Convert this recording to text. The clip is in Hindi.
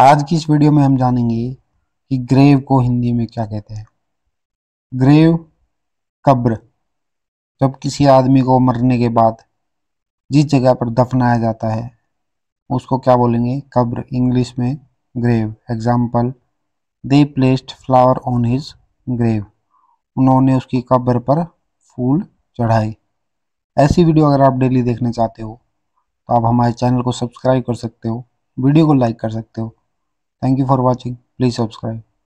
आज की इस वीडियो में हम जानेंगे कि ग्रेव को हिंदी में क्या कहते हैं। ग्रेव कब्र, जब किसी आदमी को मरने के बाद जिस जगह पर दफनाया जाता है उसको क्या बोलेंगे, कब्र। इंग्लिश में grave. Example, they placed flower on his grave, उन्होंने उसकी कब्र पर फूल चढ़ाए। ऐसी वीडियो अगर आप डेली देखना चाहते हो तो आप हमारे चैनल को सब्सक्राइब कर सकते हो, वीडियो को लाइक कर सकते हो। Thank you for watching. Please subscribe.